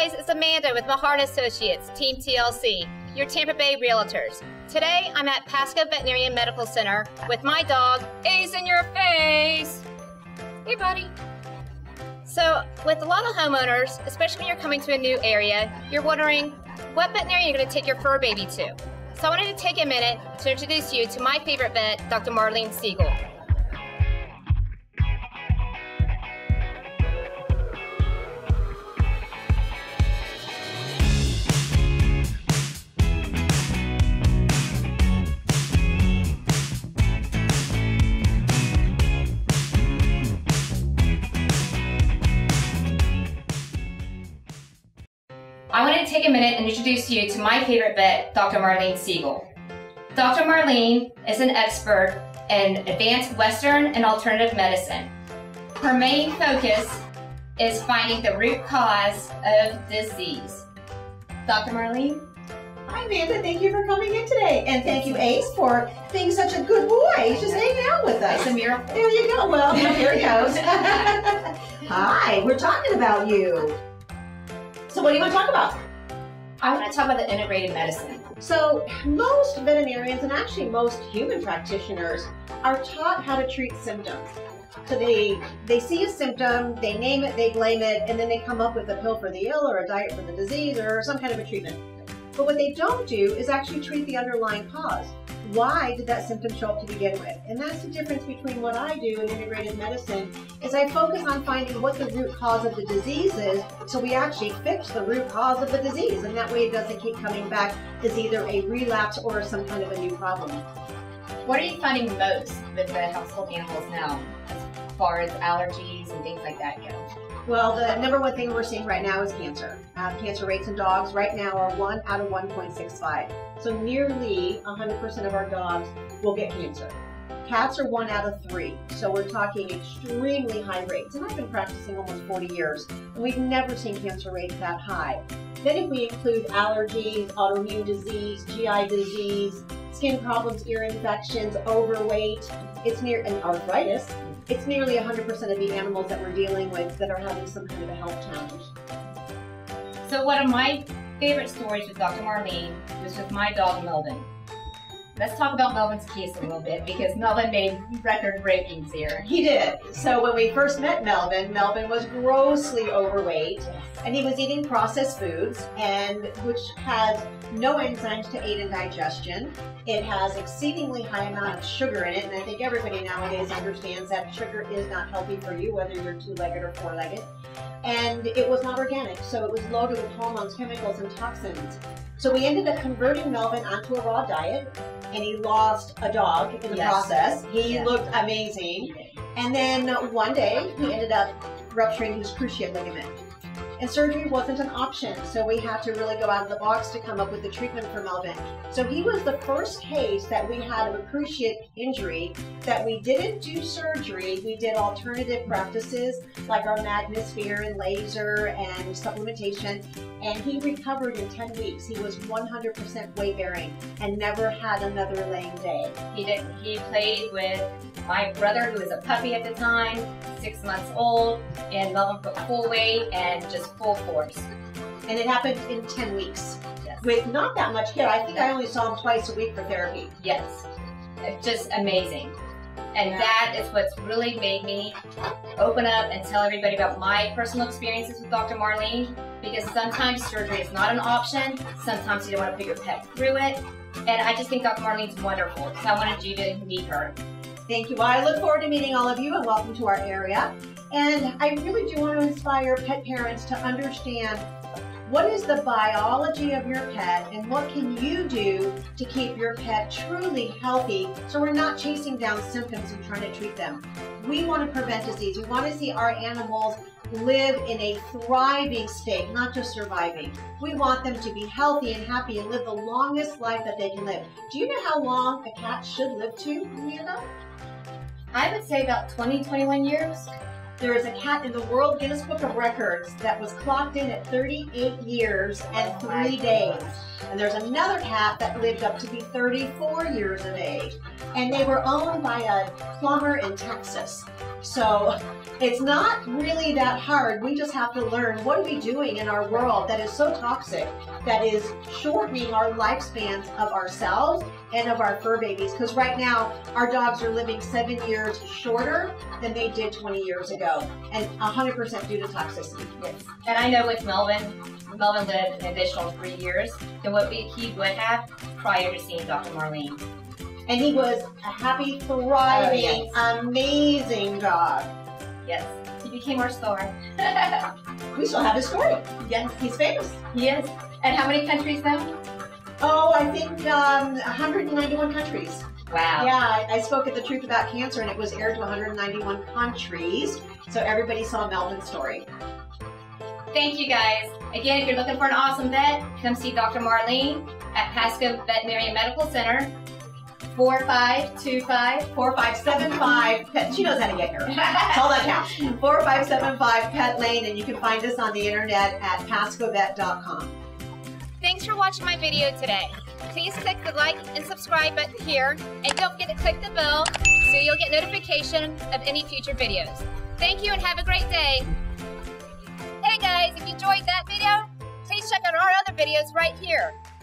guys, it's Amanda with Mahart Associates, Team TLC, your Tampa Bay Realtors. Today, I'm at Pasco Veterinary Medical Center with my dog, Ace in your face. Hey, buddy. So, with a lot of homeowners, especially when you're coming to a new area, you're wondering what veterinarian you're going to take your fur baby to. So I wanted to take a minute to introduce you to my favorite vet, Dr. Marlene Siegel. I wanted to take a minute and introduce you to my favorite vet, Dr. Marlene Siegel. Dr. Marlene is an expert in advanced Western and alternative medicine. Her main focus is finding the root cause of disease. Dr. Marlene? Hi, Amanda. Thank you for coming in today. And thank you, Ace, for being such a good boy. He's just hanging out with us. It's a miracle. There you go. Well, here he goes. Hi, we're talking about you. So what do you want to talk about? I want to talk about the integrated medicine. So most veterinarians, and actually most human practitioners, are taught how to treat symptoms. So they see a symptom, they name it, they blame it, and then they come up with a pill for the ill or a diet for the disease or some kind of a treatment. But what they don't do is actually treat the underlying cause. Why did that symptom show up to begin with? And that's the difference between what I do in integrated medicine is I focus on finding what the root cause of the disease is, so we actually fix the root cause of the disease, and that way it doesn't keep coming back as either a relapse or some kind of a new problem. What are you finding most with the household animals now as far as allergies and things like that go? Well, the number one thing we're seeing right now is cancer. Cancer rates in dogs right now are 1 out of 1.65. So nearly 100% of our dogs will get cancer. Cats are 1 out of 3. So we're talking extremely high rates. And I've been practicing almost 40 years, and we've never seen cancer rates that high. Then if we include allergies, autoimmune disease, GI disease, skin problems, ear infections, overweight, and arthritis, it's nearly 100% of the animals that we're dealing with that are having some kind of a health challenge. So one of my favorite stories with Dr. Marlene was with my dog, Melvin. Let's talk about Melvin's case a little bit, because Melvin made record breakings here. He did. So when we first met Melvin, Melvin was grossly overweight, and he was eating processed foods, and which has no enzymes to aid in digestion. It has exceedingly high amount of sugar in it, and I think everybody nowadays understands that sugar is not healthy for you, whether you're two-legged or four-legged. And it was not organic, so it was loaded with hormones, chemicals, and toxins. So we ended up converting Melvin onto a raw diet, and he lost a dog in the process. He looked amazing. And then one day, he ended up rupturing his cruciate ligament. And surgery wasn't an option, so we had to really go out of the box to come up with a treatment for Melvin. So he was the first case that we had of a cruciate injury that we didn't do surgery. We did alternative practices like our magnesphere and laser and supplementation, and he recovered in 10 weeks. He was 100% weight-bearing and never had another lame day. He played with my brother, who was a puppy at the time, 6 months old, and Melvin put full weight and just full force. And it happened in 10 weeks. Yes. With not that much care. I think I only saw him twice a week for therapy. Yes. It's just amazing. And that is what's really made me open up and tell everybody about my personal experiences with Dr. Marlene, because sometimes surgery is not an option. Sometimes you don't want to put your pet through it. And I just think Dr. Marlene's wonderful, so I wanted you to meet her. Thank you. Well, I look forward to meeting all of you, and welcome to our area. And I really do want to inspire pet parents to understand what is the biology of your pet and what can you do to keep your pet truly healthy, so we're not chasing down symptoms and trying to treat them. We want to prevent disease. We want to see our animals live in a thriving state, not just surviving. We want them to be healthy and happy and live the longest life that they can live. Do you know how long a cat should live to, Amanda? I would say about 20, 21 years. There is a cat in the World Guinness Book of Records that was clocked in at 38 years and 3 days. And there's another cat that lived up to be 34 years of age. and they were owned by a plumber in Texas. So it's not really that hard. We just have to learn, what are we doing in our world that is so toxic, that is shortening our lifespans of ourselves and of our fur babies? Because right now our dogs are living 7 years shorter than they did 20 years ago, and 100% due to toxicity. Yes. And I know with Melvin lived an additional 3 years than what he would have prior to seeing Dr. Marlene. And he was a happy, thriving, amazing dog. Yes, he became our star. We still have his story. Yes, he's famous. Yes. And how many countries now? Oh, I think 191 countries. Wow. Yeah, I spoke at The Truth About Cancer, and it was aired to 191 countries, so everybody saw Melvin's story. Thank you, guys. Again, if you're looking for an awesome vet, come see Dr. Marlene at Pasco Veterinary Medical Center. 4575 Pet. She knows how to get here. That's all that counts. 4575 Pet Lane, and you can find us on the internet at pascovet.com. Thanks for watching my video today. Please click the like and subscribe button here, and don't forget to click the bell so you'll get notification of any future videos. Thank you and have a great day. Hey guys, if you enjoyed that video, please check out our other videos right here.